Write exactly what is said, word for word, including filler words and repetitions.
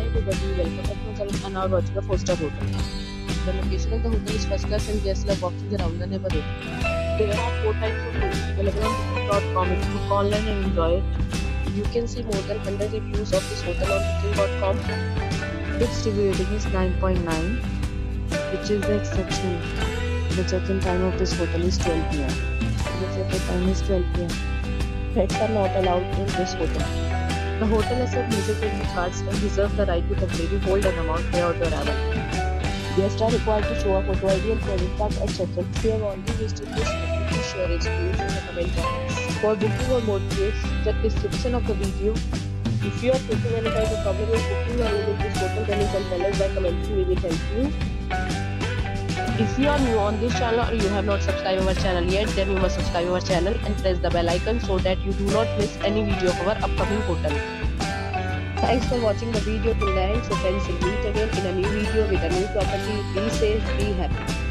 Hi everybody, welcome back to channel and are watching a four star hotel. The location of the hotel is first class and guests love walking around the neighborhood. There are four types of rooms available on booking dot com. If you book online and enjoy it, you can see more than one hundred reviews of this hotel on booking dot com. Its review rating is nine point nine, which is the exception. The check-in time of this hotel is twelve p m The check-out time is twelve p m Pets are not allowed in this hotel. The hotel accepts major credit cards and reserves the right to temporarily hold an amount prior to arrival. Guests are required to show a photo I D and credit card at check-in. If you have already visited this hotel, please share your experience in the comment box. For booking or more details, check description of the video. If you are facing any kind of problem with booking or using this hotel, then you can tell us by commenting. We will help you. If you are new on this channel or you have not subscribed our channel yet, then you must subscribe our channel and press the bell icon so that you do not miss any video of our upcoming hotel. Thanks for watching the video till the end. So friends, we'll meet again in a new video with a new property. Be safe, be happy.